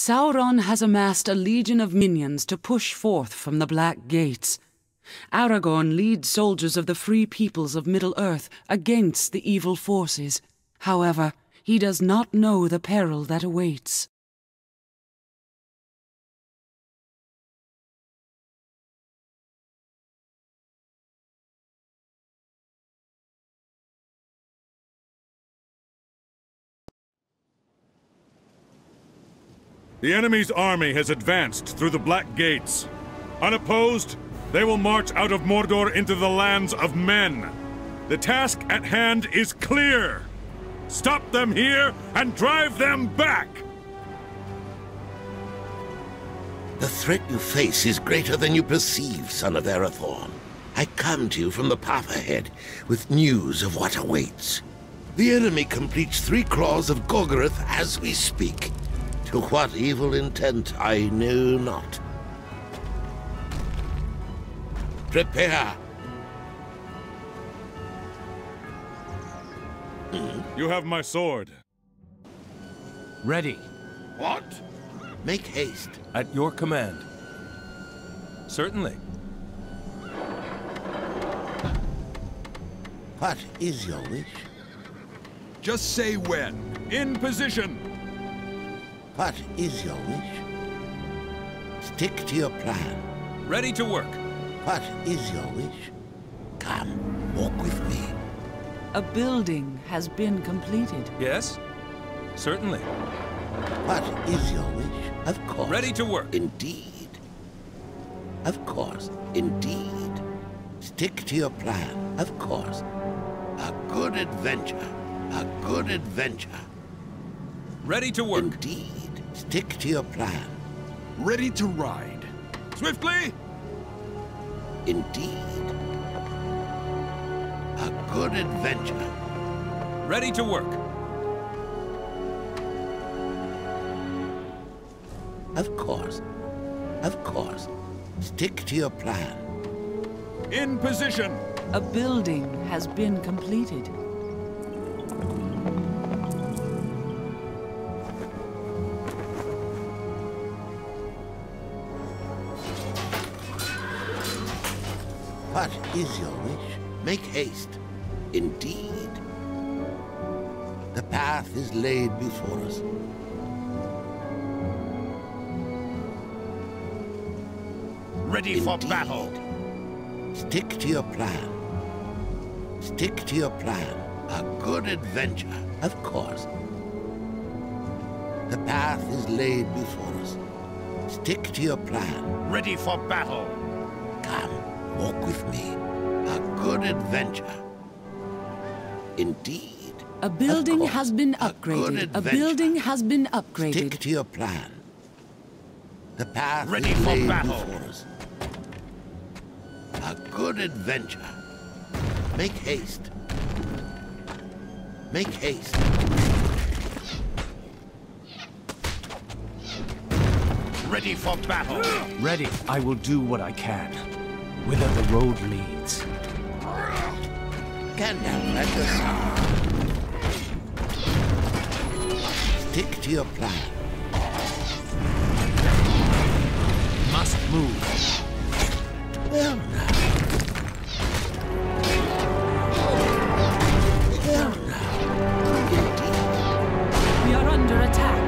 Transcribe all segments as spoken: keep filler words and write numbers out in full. Sauron has amassed a legion of minions to push forth from the Black Gates. Aragorn leads soldiers of the free peoples of Middle-earth against the evil forces. However, he does not know the peril that awaits. The enemy's army has advanced through the Black Gates. Unopposed, they will march out of Mordor into the lands of men. The task at hand is clear. Stop them here and drive them back! The threat you face is greater than you perceive, son of Arathorn. I come to you from the path ahead with news of what awaits. The enemy completes three claws of Gorgoroth as we speak. To what evil intent, I know not. Prepare! You have my sword. Ready. What? Make haste. At your command. Certainly. What is your wish? Just say when. In position! What is your wish? Stick to your plan. Ready to work. What is your wish? Come, walk with me. A building has been completed. Yes, certainly. What is your wish? Of course. Ready to work. Indeed. Of course. Indeed. Stick to your plan. Of course. A good adventure. A good adventure. Ready to work. Indeed. Stick to your plan. Ready to ride. Swiftly! Indeed. A good adventure. Ready to work. Of course. Of course. Stick to your plan. In position! A building has been completed. What is your wish? Make haste. Indeed. The path is laid before us. Ready Indeed. For battle. Stick to your plan. Stick to your plan. A good adventure, of course. The path is laid before us. Stick to your plan. Ready for battle. Come. Walk with me. A good adventure. Indeed. A building has been upgraded. A building has been upgraded. Stick to your plan. The path ready for battle. A good adventure. Make haste. Make haste. Ready for battle. Ready. I will do what I can. Whither the road leads. Gandalf, let us. Stick to your plan. Must move. Well now. Well now. Indeed. We are under attack.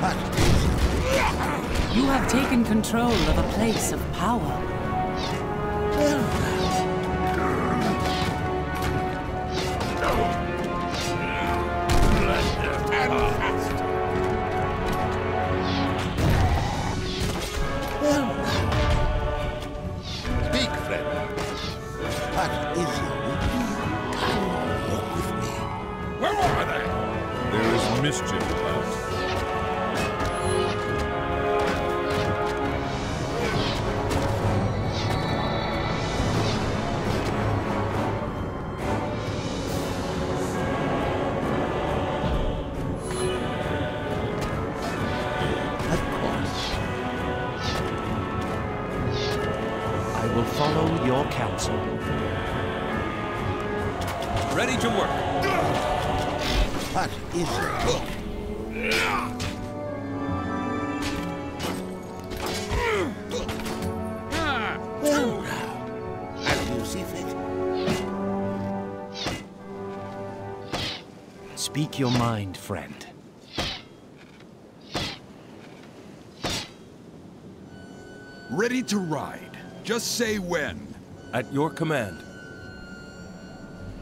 What? You have taken control of a place of power. Speak, friend. What is your weakness? Come walk with me. Where are they? There is mischief about. Follow your counsel. Ready to work. That is good. Well, now, as you see fit. Speak your mind, friend. Ready to ride. Just say when. At your command.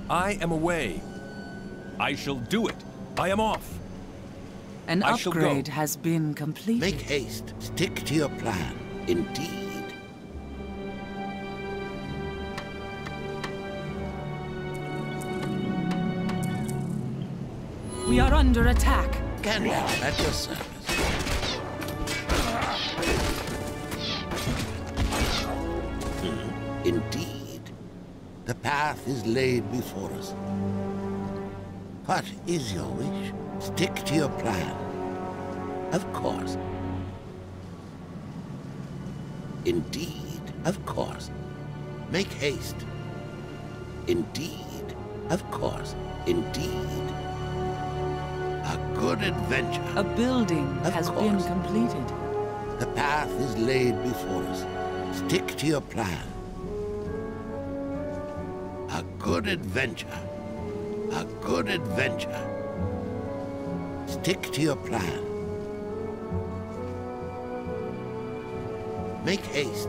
I am away. I shall do it. I am off. An I upgrade has been completed. Make haste. Stick to your plan. Indeed. We are under attack. Gandalf, at your service. Indeed. The path is laid before us. What is your wish? Stick to your plan. Of course. Indeed, of course. Make haste. Indeed, of course. Indeed. A good adventure. A building has been completed. The path is laid before us. Stick to your plan. A good adventure. A good adventure. Stick to your plan. Make haste.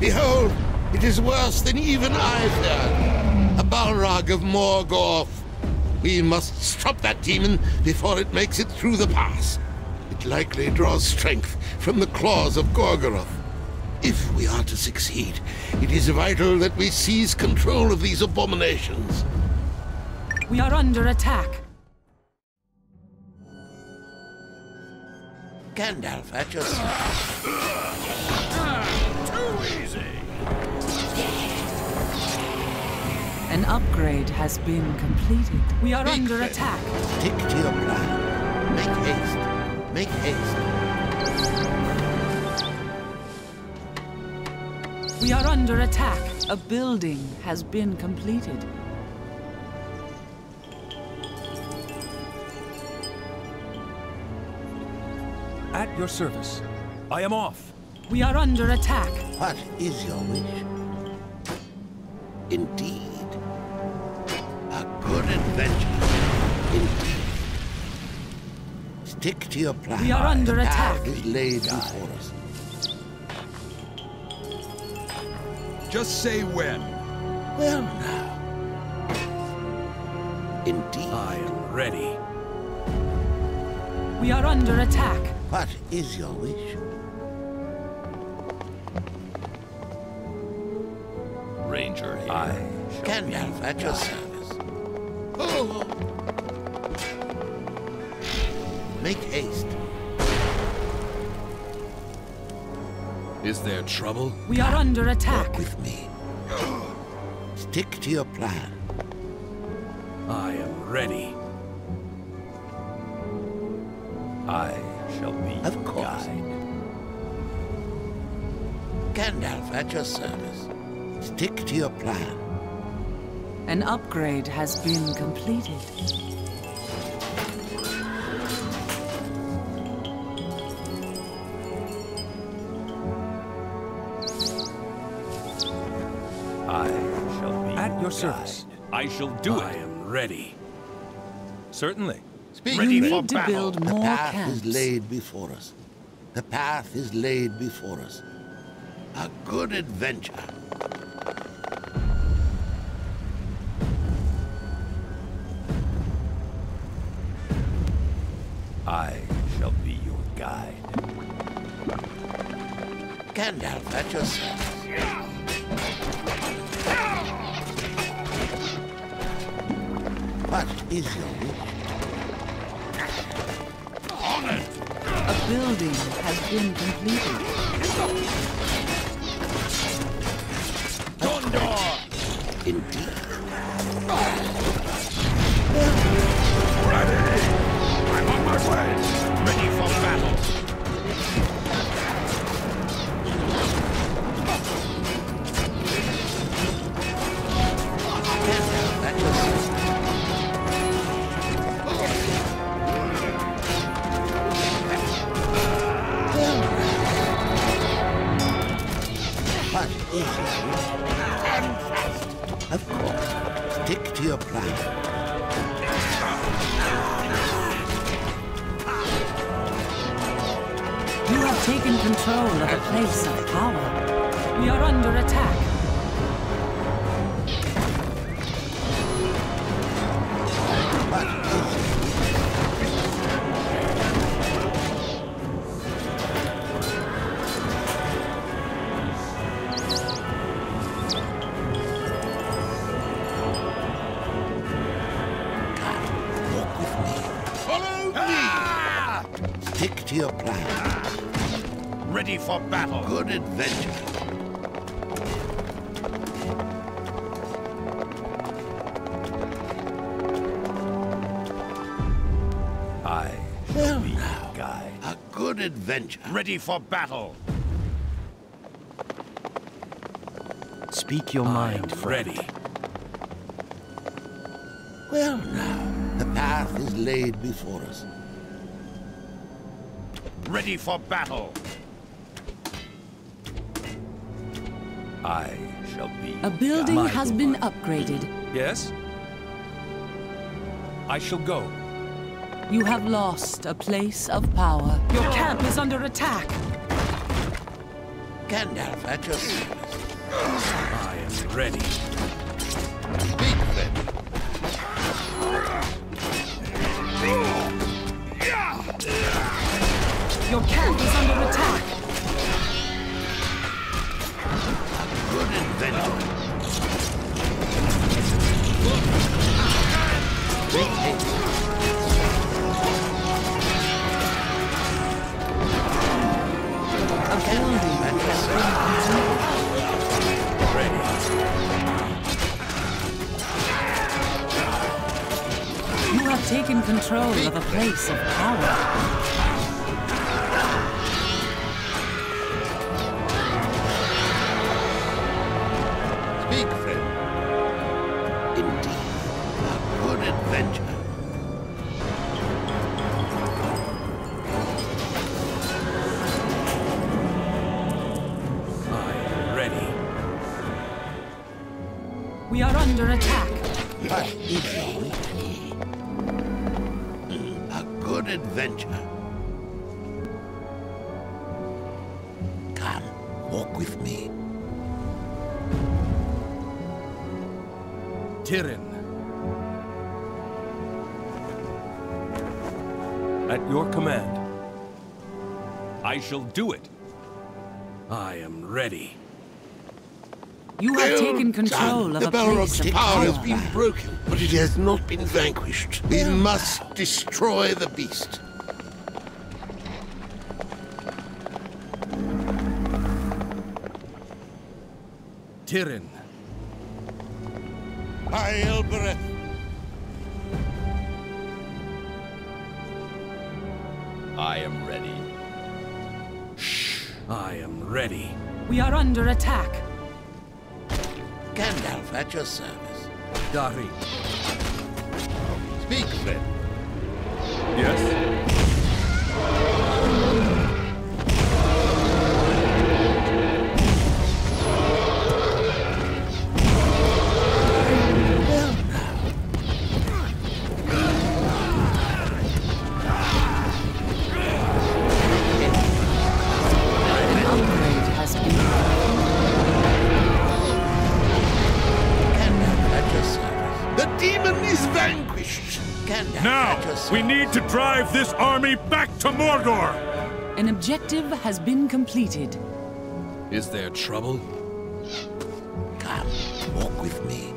Behold, it is worse than even I feared. A Balrog of Morgoth. We must stop that demon before it makes it through the pass. It likely draws strength from the claws of Gorgoroth. If we are to succeed, it is vital that we seize control of these abominations. We are under attack. Gandalf, at your side. Too easy! An upgrade has been completed. We are Make under haste. attack. Stick to your plan. Make haste. Make haste. We are under attack. A building has been completed. At your service. I am off. We are under attack. What is your wish? Indeed. A good adventure. Indeed. Stick to your plan. We are under attack. The path is laid before us. Just say when. Well, now. Indeed. I am ready. We are under attack. What is your wish? Ranger here. I can have at your service. Oh! Make haste. Is there trouble? We are under attack. Work with me. Stick to your plan. I am ready. I shall be of course. Guide. Gandalf, at your service. Stick to your plan. An upgrade has been completed. Service. I shall do I it. I am ready. Certainly. Speak. Ready for to battle. Build more the path camps. is laid before us. The path is laid before us. A good adventure. I shall be your guide. Gandalf, at your service. What is your wish? On it! A building has been completed. Gondor! Indeed. Ready! I'm on my way! Ready for battle! Stand fast. Of course. Stick to your plan. You have taken control of a place of power. We are under attack. For battle. Good adventure. I shall be now guide. A good adventure. Ready for battle. Speak your mind, I'm ready. Well now, the path is laid before us. Ready for battle. I shall be. A building God. Has been upgraded. Yes? I shall go. You have lost a place of power. Your camp is under attack. Gandalf, at your service. I am ready. Beat them. Your camp is under attack. Taking control of a place of power. Speak, friend. Indeed, a good adventure. I'm ready. We are under attack. But adventure. Come, walk with me. Tyrion. At your command. I shall do it. I am ready. You have well taken control done. Of the Balrog's power has been broken, but it has not been vanquished. We must destroy the beast. Tyrion. By Elbereth. I am ready. Shh. I am ready. We are under attack. Gandalf, at your service. Darin. Speak, friend. Yes? Well, now. An upgrade has been. Demon is vanquished. Gandalf, now we need to drive this army back to Mordor. An objective has been completed. Is there trouble? Come, walk with me.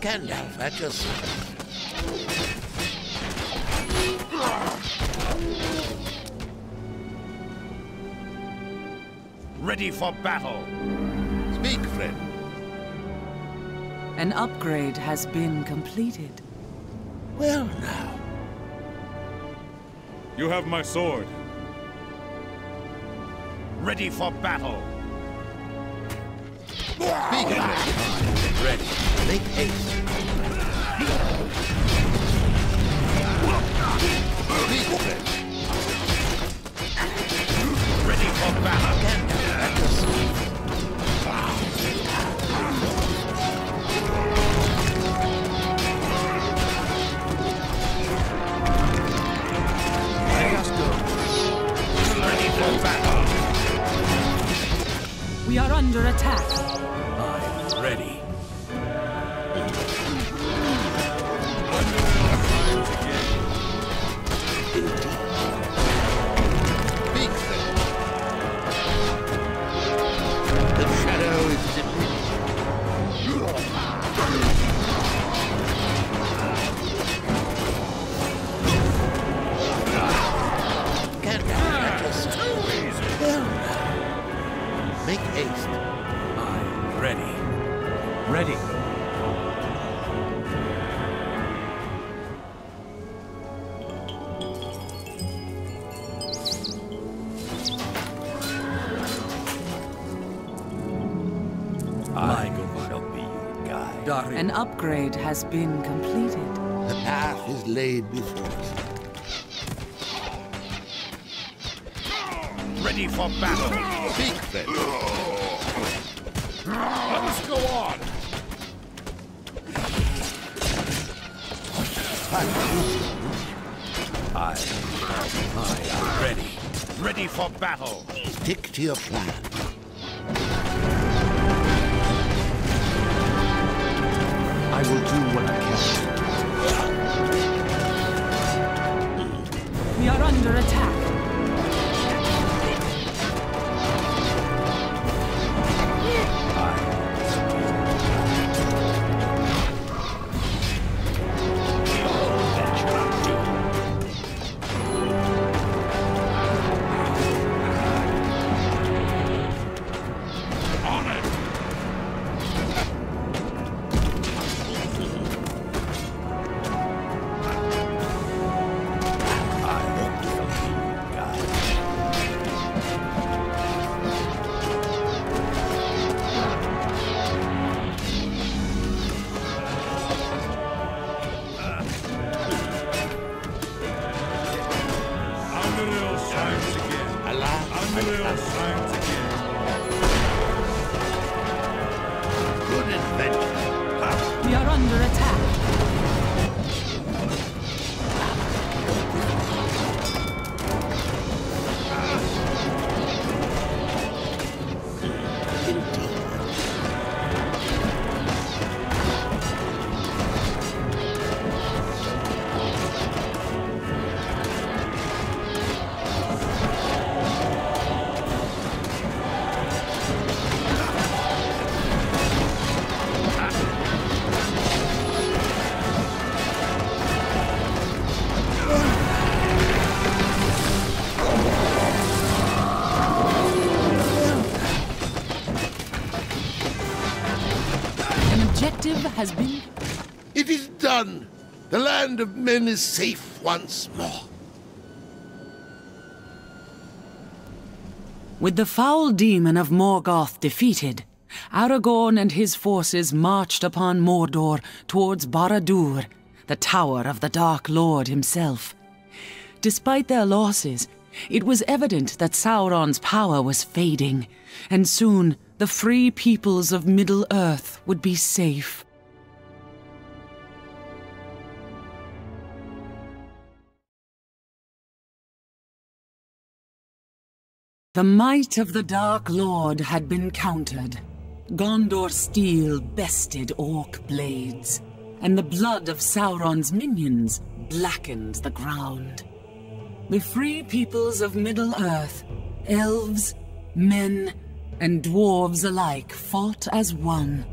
Gandalf, I just... Ready for battle. Speak, friend. An upgrade has been completed. Well, now. You have my sword. Ready for battle. Speak, friend. Ready. Make haste. Speak, friend. Ready for battle. Let us go. Ready for battle. We are under attack. I'm ready. An upgrade has been completed. The path is laid before us. Ready for battle. Speak, then. Let us go on. I, I am ready. Ready for battle. Stick to your plan. I will do what I can. We are under attack. Has been. It is done. The land of men is safe once more. With the foul demon of Morgoth defeated, Aragorn and his forces marched upon Mordor towards Barad-dûr, the tower of the Dark Lord himself. Despite their losses, it was evident that Sauron's power was fading, and soon the free peoples of Middle-earth would be safe. The might of the Dark Lord had been countered. Gondor steel bested orc blades, and the blood of Sauron's minions blackened the ground. The free peoples of Middle-earth, elves, men, and dwarves alike fought as one.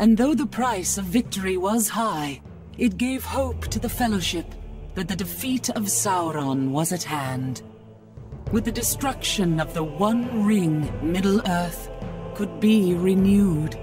and though the price of victory was high, it gave hope to the Fellowship that the defeat of Sauron was at hand. With the destruction of the One Ring, Middle-earth could be renewed.